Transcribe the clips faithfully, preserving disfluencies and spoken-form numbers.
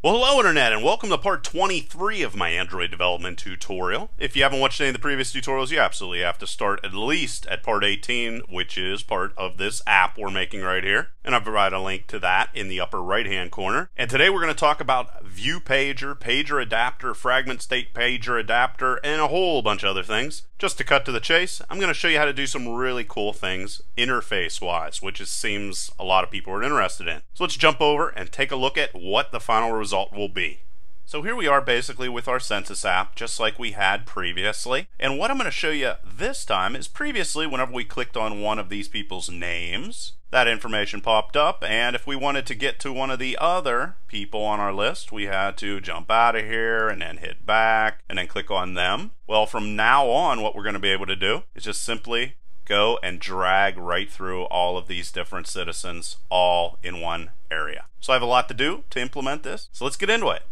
Well, hello Internet, and welcome to part twenty-three of my Android development tutorial. If you haven't watched any of the previous tutorials, you absolutely have to start at least at part eighteen, which is part of this app we're making right here. And I'll provide a link to that in the upper right-hand corner. And today we're going to talk about ViewPager, Pager Adapter, Fragment State Pager Adapter, and a whole bunch of other things. Just to cut to the chase, I'm going to show you how to do some really cool things interface-wise, which it seems a lot of people are interested in. So let's jump over and take a look at what the final result result will be. So here we are basically with our Census app, just like we had previously. And what I'm going to show you this time is previously whenever we clicked on one of these people's names, that information popped up, and if we wanted to get to one of the other people on our list, we had to jump out of here and then hit back and then click on them. Well, from now on, what we're going to be able to do is just simply go and drag right through all of these different citizens all in one area. So I have a lot to do to implement this, so let's get into it.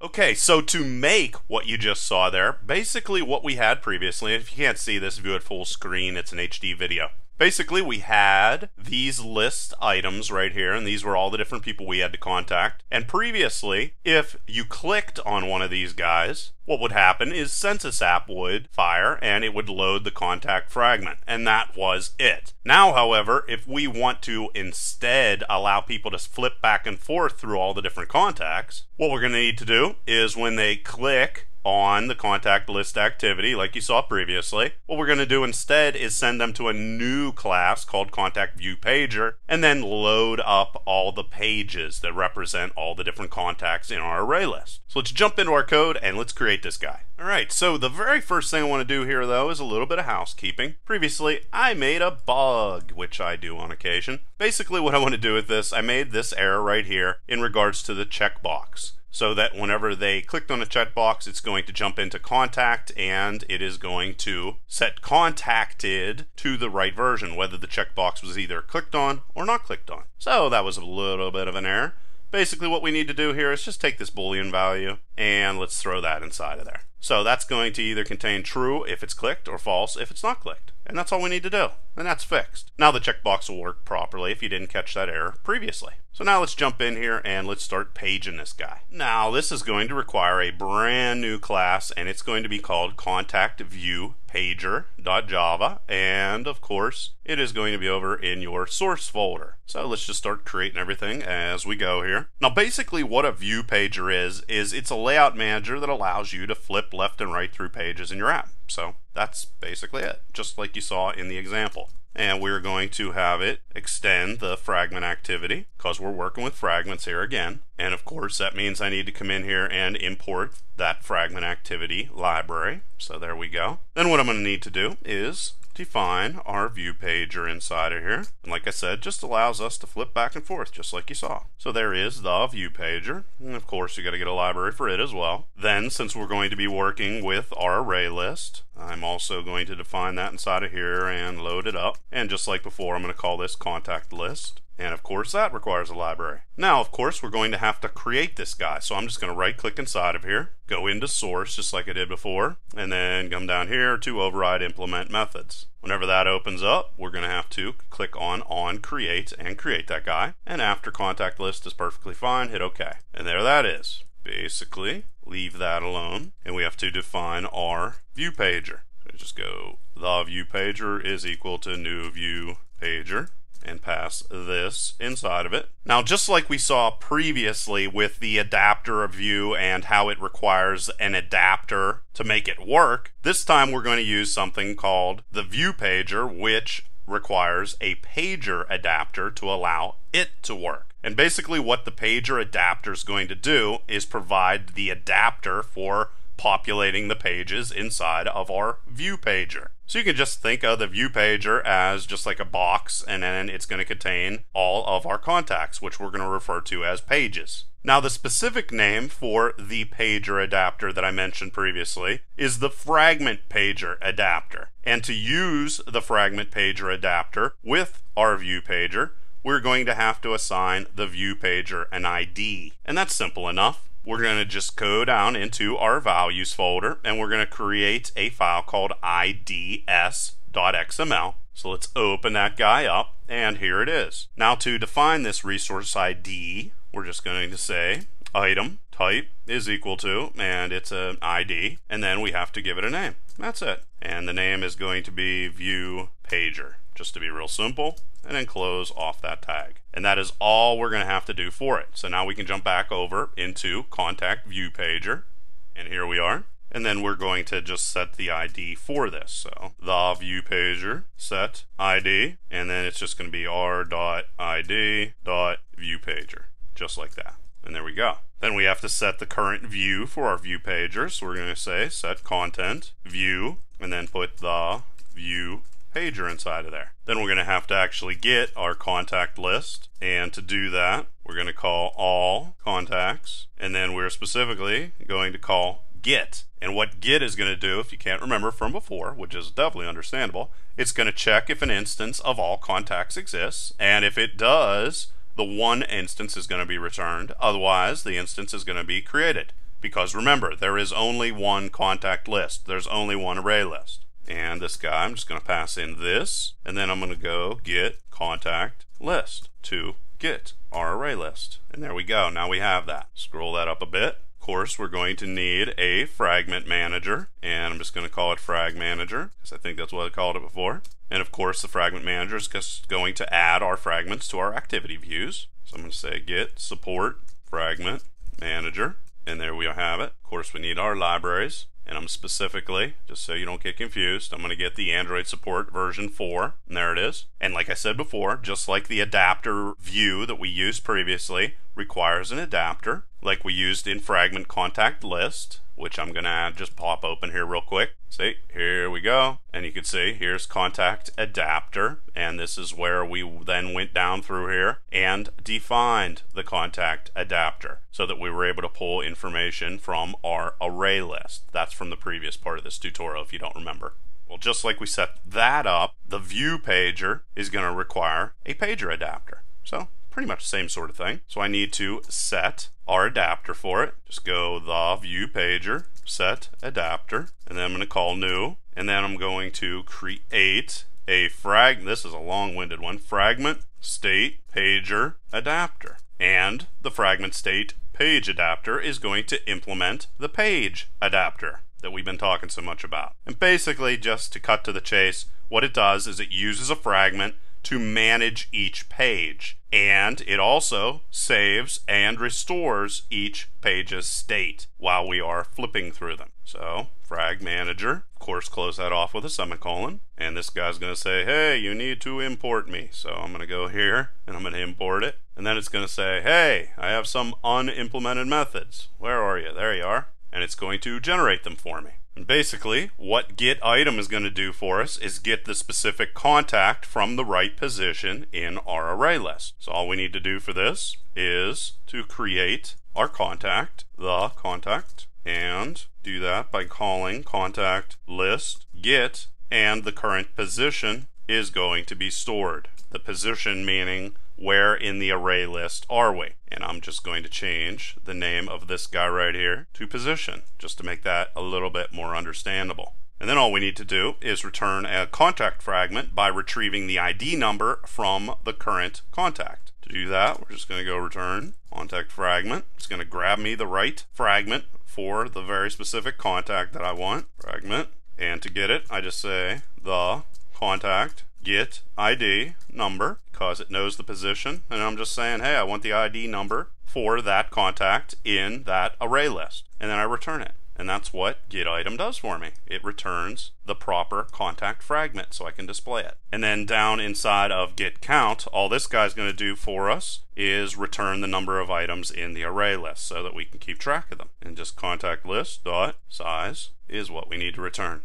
Okay, so to make what you just saw there, basically what we had previously, if you can't see this, view it full screen, it's an H D video. Basically, we had these list items right here, and these were all the different people we had to contact. And previously, if you clicked on one of these guys, what would happen is CensusApp would fire and it would load the contact fragment, and that was it. Now, however, if we want to instead allow people to flip back and forth through all the different contacts, what we're going to need to do is when they click on the contact list activity, like you saw previously, what we're going to do instead is send them to a new class called ContactViewPager, and then load up all the pages that represent all the different contacts in our array list. So let's jump into our code and let's create this guy. Alright, so the very first thing I want to do here though is a little bit of housekeeping. Previously, I made a bug, which I do on occasion. Basically what I want to do with this, I made this error right here in regards to the checkbox, so that whenever they clicked on a checkbox, it's going to jump into contact and it is going to set contacted to the right version, whether the checkbox was either clicked on or not clicked on. So that was a little bit of an error. Basically what we need to do here is just take this Boolean value and let's throw that inside of there. So that's going to either contain true if it's clicked or false if it's not clicked. And that's all we need to do. And that's fixed. Now the checkbox will work properly if you didn't catch that error previously. So now let's jump in here and let's start paging this guy. Now this is going to require a brand new class, and it's going to be called ContactViewPager.java, and of course it is going to be over in your source folder. So let's just start creating everything as we go here. Now basically what a view pager is, is it's a layout manager that allows you to flip left and right through pages in your app. So that's basically it, just like you saw in the example. And we're going to have it extend the fragment activity because we're working with fragments here again. And of course that means I need to come in here and import that fragment activity library. So there we go. Then what I'm going to need to do is define our view pager inside of here, and like I said, just allows us to flip back and forth just like you saw. So there is the view pager, and of course you got to get a library for it as well. Then since we're going to be working with our array list, I'm also going to define that inside of here and load it up, and just like before I'm going to call this contact list, and of course that requires a library. Now of course we're going to have to create this guy, so I'm just going to right click inside of here, go into source just like I did before, and then come down here to override implement methods. Whenever that opens up, we're going to have to click on on create and create that guy, and after contact list is perfectly fine, hit OK, and there that is. Basically leave that alone, and we have to define our view pager. So just go the view pager is equal to new view pager and pass this inside of it. Now just like we saw previously with the adapter of view and how it requires an adapter to make it work, this time we're going to use something called the view pager, which requires a pager adapter to allow it to work. And basically what the pager adapter is going to do is provide the adapter for populating the pages inside of our view pager. So you can just think of the view pager as just like a box, and then it's going to contain all of our contacts, which we're going to refer to as pages. Now the specific name for the pager adapter that I mentioned previously is the fragment pager adapter. And to use the fragment pager adapter with our view pager, we're going to have to assign the view pager an I D. And that's simple enough. We're going to just go down into our values folder, and we're going to create a file called I D S dot X M L. So let's open that guy up, and here it is. Now to define this resource I D, we're just going to say item type is equal to, and it's an I D, and then we have to give it a name. That's it. And the name is going to be ViewPager, just to be real simple, and then close off that tag. And that is all we're going to have to do for it. So now we can jump back over into ContactViewPager, and here we are. And then we're going to just set the I D for this. So the ViewPager set I D, and then it's just going to be r dot I D dot ViewPager, just like that. And there we go. Then we have to set the current view for our ViewPager. So we're going to say set content view, and then put the ViewPager inside of there. Then we're going to have to actually get our contact list, and to do that, we're going to call all contacts, and then we're specifically going to call get. And what get is going to do, if you can't remember from before, which is definitely understandable, it's going to check if an instance of all contacts exists, and if it does, the one instance is going to be returned. Otherwise, the instance is going to be created. Because remember, there is only one contact list. There's only one array list. And this guy, I'm just going to pass in this, and then I'm going to go get contact list to get our array list. And there we go. Now we have that. Scroll that up a bit. Of course, we're going to need a Fragment Manager, and I'm just going to call it Frag Manager, because I think that's what I called it before. And of course, the Fragment Manager is just going to add our fragments to our activity views. So I'm going to say get support Fragment Manager, and there we have it. Of course, we need our libraries, and I'm specifically, just so you don't get confused, I'm going to get the Android support version four, and there it is. And like I said before, just like the adapter view that we used previously requires an adapter, like we used in Fragment Contact List, which I'm gonna just pop open here real quick. See, here we go. And you can see here's Contact Adapter, and this is where we then went down through here and defined the Contact Adapter so that we were able to pull information from our array list. That's from the previous part of this tutorial if you don't remember. Well, just like we set that up, the ViewPager is gonna require a pager adapter. So pretty much the same sort of thing. So I need to set our adapter for it. Just go the ViewPager set adapter, and then I'm going to call new, and then I'm going to create a frag. This is a long-winded one. Fragment State Pager Adapter, and the Fragment State Page Adapter is going to implement the page adapter that we've been talking so much about. And basically, just to cut to the chase, what it does is it uses a fragment to manage each page, and it also saves and restores each page's state while we are flipping through them. So Frag Manager, of course, close that off with a semicolon, and this guy's gonna say, hey, you need to import me. So I'm gonna go here and I'm gonna import it, and then it's gonna say, hey, I have some unimplemented methods, where are you? There you are. And it's going to generate them for me. And basically, what get item is going to do for us is get the specific contact from the right position in our array list. So all we need to do for this is to create our contact, the contact, and do that by calling contact list get, and the current position is going to be stored. The position meaning where in the array list are we? And I'm just going to change the name of this guy right here to position, just to make that a little bit more understandable. And then all we need to do is return a contact fragment by retrieving the I D number from the current contact. To do that, we're just going to go return contact fragment. It's going to grab me the right fragment for the very specific contact that I want, fragment. And to get it, I just say the contact get I D number, because it knows the position, and I'm just saying, hey, I want the I D number for that contact in that array list, and then I return it. And that's what get item does for me. It returns the proper contact fragment so I can display it. And then down inside of get count, all this guy's going to do for us is return the number of items in the array list so that we can keep track of them. And just contact list dot size is what we need to return.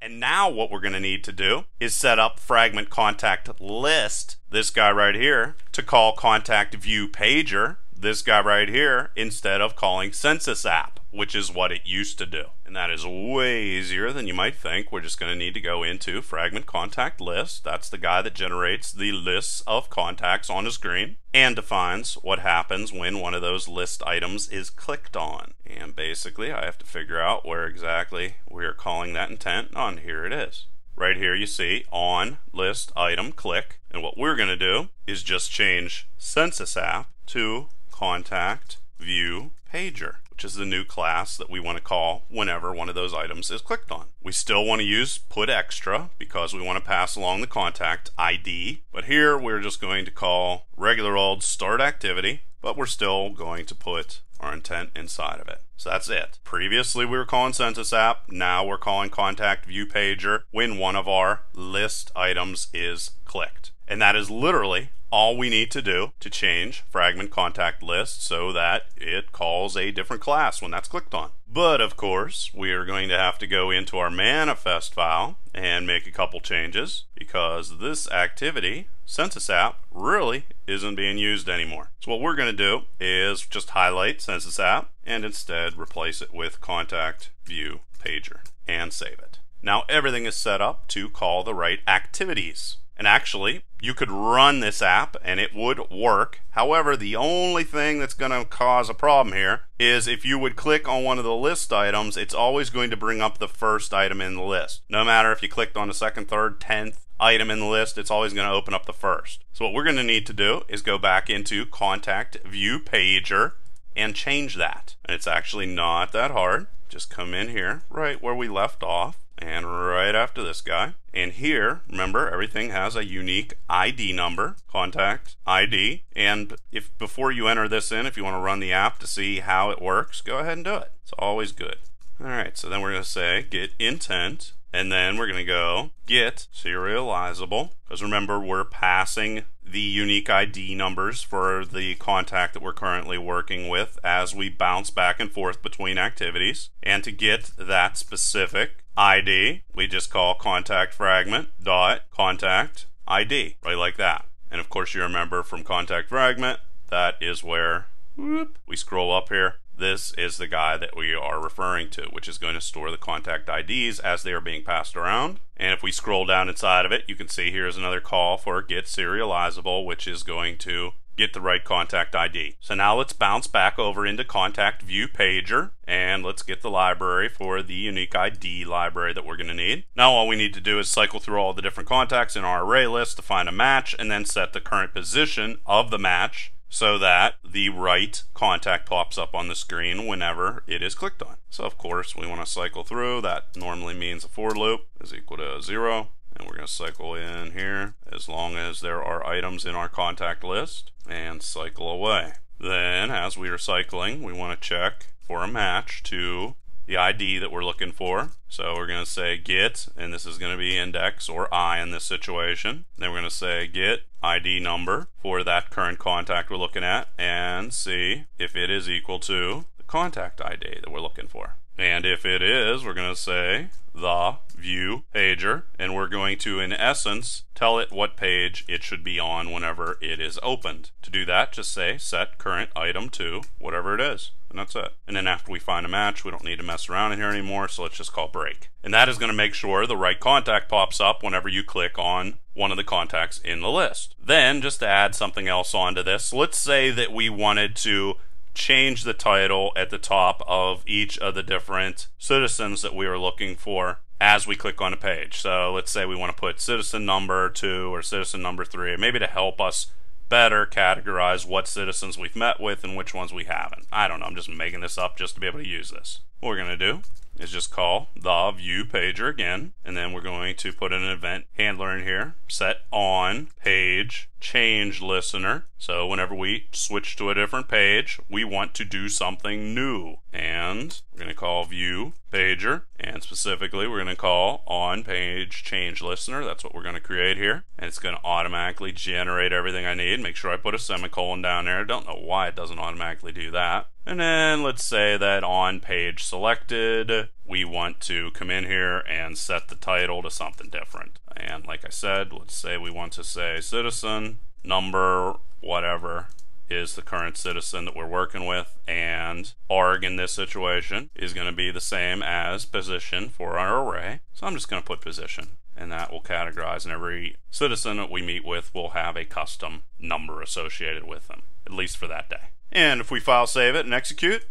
And now what we're going to need to do is set up Fragment Contact List, this guy right here, to call Contact ViewPager, this guy right here, instead of calling CensusApp, which is what it used to do. And that is way easier than you might think. We're just going to need to go into Fragment Contact List. That's the guy that generates the lists of contacts on a screen and defines what happens when one of those list items is clicked on. And basically, I have to figure out where exactly we're calling that intent on. Here it is. Right here you see on list item click. And what we're going to do is just change CensusApp to Contact ViewPager, which is the new class that we want to call whenever one of those items is clicked on. We still want to use putExtra because we want to pass along the contact I D, but here we're just going to call regular old startActivity, but we're still going to put our intent inside of it. So that's it. Previously we were calling CensusApp, now we're calling ContactViewPager when one of our list items is clicked. And that is literally all we need to do to change Fragment Contact List so that it calls a different class when that's clicked on. But of course, we are going to have to go into our manifest file and make a couple changes because this activity, CensusApp, really isn't being used anymore. So what we're going to do is just highlight CensusApp and instead replace it with ContactViewPager and save it. Now everything is set up to call the right activities. And actually, you could run this app and it would work. However, the only thing that's going to cause a problem here is if you would click on one of the list items, it's always going to bring up the first item in the list. No matter if you clicked on the second, third, tenth item in the list, it's always going to open up the first. So what we're going to need to do is go back into ContactViewPager and change that. And it's actually not that hard. Just come in here, right where we left off, and right after this guy. And here, remember, everything has a unique I D number, contact I D. And if before you enter this in, if you want to run the app to see how it works, go ahead and do it. It's always good. All right, so then we're going to say get intent, and then we're going to go get serializable, because remember, we're passing the unique I D numbers for the contact that we're currently working with as we bounce back and forth between activities. And to get that specific I D, we just call contact fragment dot contact I D, right like that. And of course, you remember from contact fragment, that is where whoop, we scroll up here. This is the guy that we are referring to, which is going to store the contact I Ds as they are being passed around. And if we scroll down inside of it, you can see here's another call for get serializable, which is going to get the right contact I D. So now let's bounce back over into ContactViewPager and let's get the library for the unique I D library that we're going to need. Now all we need to do is cycle through all the different contacts in our array list to find a match and then set the current position of the match so that the right contact pops up on the screen whenever it is clicked on. So of course we want to cycle through. That normally means a for loop is equal to zero, and we're going to cycle in here as long as there are items in our contact list and cycle away. Then as we are cycling, we want to check for a match to the I D that we're looking for. So we're going to say get, and this is going to be index or I in this situation. Then we're going to say get I D number for that current contact we're looking at and see if it is equal to the contact I D that we're looking for. And if it is, we're going to say the view pager, and we're going to, in essence, tell it what page it should be on whenever it is opened. To do that, just say set current item to whatever it is. And that's it. And then after we find a match, we don't need to mess around in here anymore, so let's just call break. And that is going to make sure the right contact pops up whenever you click on one of the contacts in the list. Then, just to add something else onto this, let's say that we wanted to change the title at the top of each of the different citizens that we were looking for as we click on a page. So let's say we want to put citizen number two or citizen number three, maybe to help us better categorize what citizens we've met with and which ones we haven't. I don't know, I'm just making this up just to be able to use this. What we're going to do is just call the view pager again, and then we're going to put an event handler in here, set on page change listener. So whenever we switch to a different page, we want to do something new. And we're going to call view pager, and specifically we're going to call on page change listener. That's what we're going to create here, and it's going to automatically generate everything I need. Make sure I put a semicolon down there. I don't know why it doesn't automatically do that. And then let's say that on page selected, we want to come in here and set the title to something different. And like I said, let's say we want to say citizen number whatever is the current citizen that we're working with, and arg in this situation is going to be the same as position for our array. So I'm just going to put position, and that will categorize, and every citizen that we meet with will have a custom number associated with them, at least for that day. And if we file save it and execute,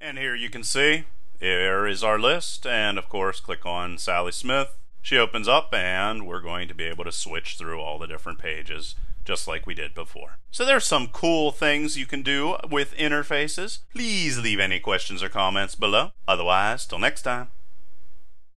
and here you can see here is our list, and of course click on Sally Smith. She opens up, and we're going to be able to switch through all the different pages just like we did before. So there's some cool things you can do with interfaces. Please leave any questions or comments below. Otherwise, till next time.